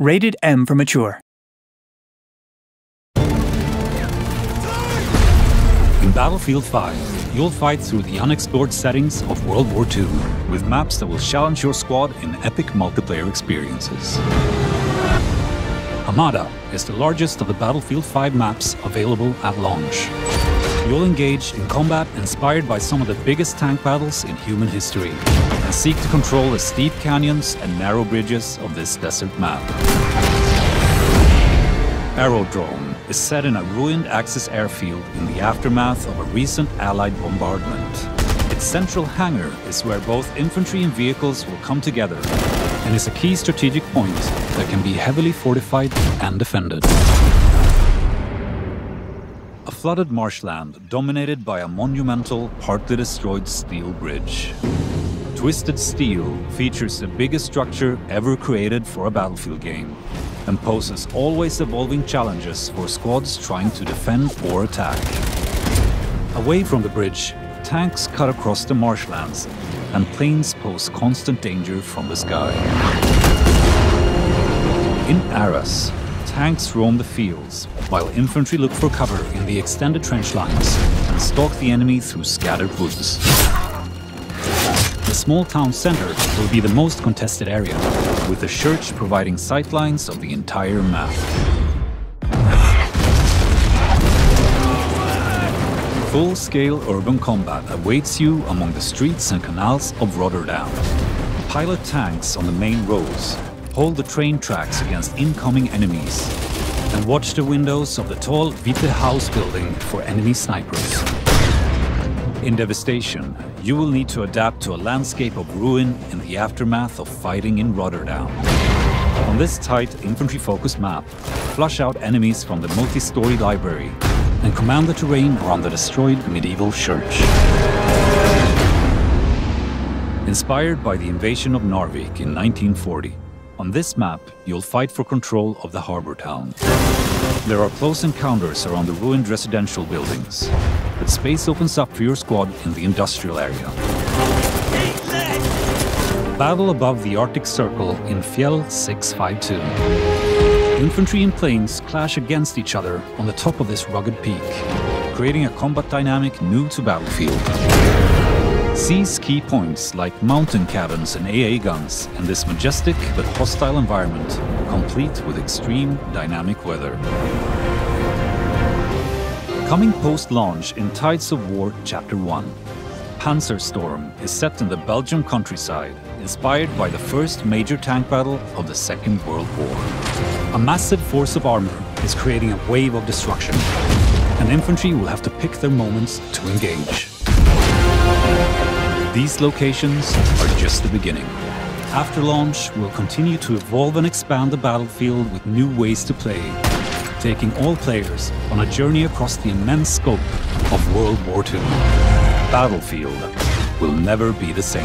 Rated M for mature. In Battlefield 5, you'll fight through the unexplored settings of World War II, with maps that will challenge your squad in epic multiplayer experiences. Amada is the largest of the Battlefield 5 maps available at launch. You'll engage in combat inspired by some of the biggest tank battles in human history, and seek to control the steep canyons and narrow bridges of this desert map. Aerodrome is set in a ruined Axis airfield in the aftermath of a recent Allied bombardment. Its central hangar is where both infantry and vehicles will come together, and is a key strategic point that can be heavily fortified and defended. A flooded marshland dominated by a monumental, partly destroyed steel bridge. Twisted Steel features the biggest structure ever created for a battlefield game, and poses always evolving challenges for squads trying to defend or attack. Away from the bridge, tanks cut across the marshlands, and planes pose constant danger from the sky. In Arras, tanks roam the fields, while infantry look for cover in the extended trench lines and stalk the enemy through scattered woods. The small town center will be the most contested area, with the church providing sightlines of the entire map. Full-scale urban combat awaits you among the streets and canals of Rotterdam. Pilot tanks on the main roads, hold the train tracks against incoming enemies, and watch the windows of the tall Witte House building for enemy snipers. In Devastation, you will need to adapt to a landscape of ruin in the aftermath of fighting in Rotterdam. On this tight, infantry-focused map, flush out enemies from the multi-story library and command the terrain around the destroyed medieval church. Inspired by the invasion of Narvik in 1940, on this map, you'll fight for control of the harbor town. There are close encounters around the ruined residential buildings, but space opens up for your squad in the industrial area. Battle above the Arctic Circle in Fjell 652. Infantry and planes clash against each other on the top of this rugged peak, creating a combat dynamic new to Battlefield. Seize key points like mountain cabins and AA guns in this majestic but hostile environment, complete with extreme dynamic weather. Coming post-launch in Tides of War Chapter 1, Panzerstorm is set in the Belgian countryside, inspired by the first major tank battle of the Second World War. A massive force of armor is creating a wave of destruction, and infantry will have to pick their moments to engage. These locations are just the beginning. After launch, we'll continue to evolve and expand the battlefield with new ways to play, taking all players on a journey across the immense scope of World War II. Battlefield will never be the same.